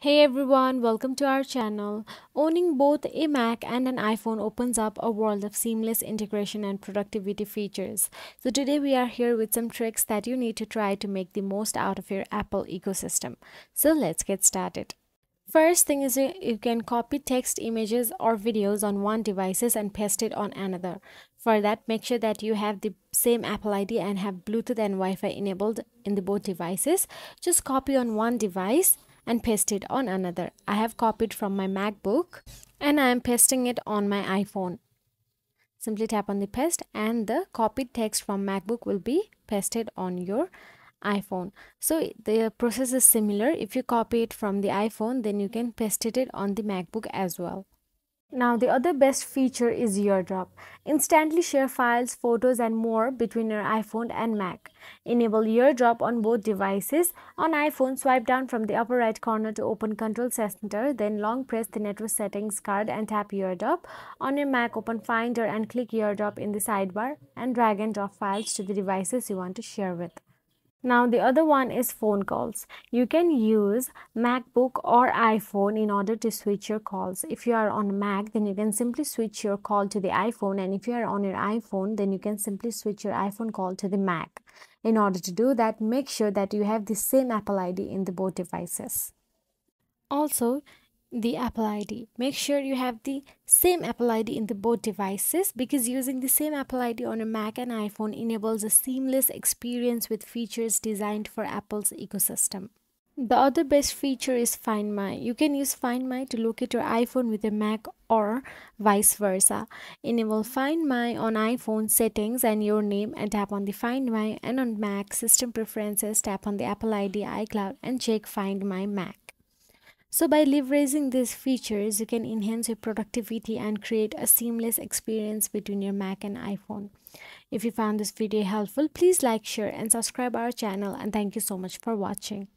Hey everyone, welcome to our channel. Owning both a Mac and an iPhone opens up a world of seamless integration and productivity features. So today we are here with some tricks that you need to try to make the most out of your Apple ecosystem. So let's get started. First thing is you can copy text, images or videos on one device and paste it on another. For that, make sure that you have the same Apple ID and have Bluetooth and Wi-Fi enabled in the both devices. Just copy on one device and paste it on another. I have copied from my MacBook and I am pasting it on my iPhone. Simply tap on the paste and the copied text from MacBook will be pasted on your iPhone. So the process is similar. If you copy it from the iPhone, then you can paste it on the MacBook as well. Now the other best feature is AirDrop. Instantly share files, photos and more between your iPhone and Mac. Enable AirDrop on both devices. On iPhone, swipe down from the upper right corner to open Control Center, then long press the network settings card and tap AirDrop. On your Mac, open Finder and click AirDrop in the sidebar and drag and drop files to the devices you want to share with. Now the other one is phone calls. You can use MacBook or iPhone in order to switch your calls. If you are on Mac, then you can simply switch your call to the iPhone, and if you are on your iPhone, then you can simply switch your iPhone call to the Mac. In order to do that, make sure that you have the same Apple ID in the both devices. Also, the Apple ID. Make sure you have the same Apple ID in the both devices, because using the same Apple ID on a Mac and iPhone enables a seamless experience with features designed for Apple's ecosystem. The other best feature is Find My. You can use Find My to locate your iPhone with a Mac or vice versa. Enable Find My on iPhone, settings and your name, and tap on the Find My, and on Mac, system preferences, tap on the Apple ID, iCloud and check Find My Mac. So by leveraging these features, you can enhance your productivity and create a seamless experience between your Mac and iPhone. If you found this video helpful, please like, share and subscribe our channel, and thank you so much for watching.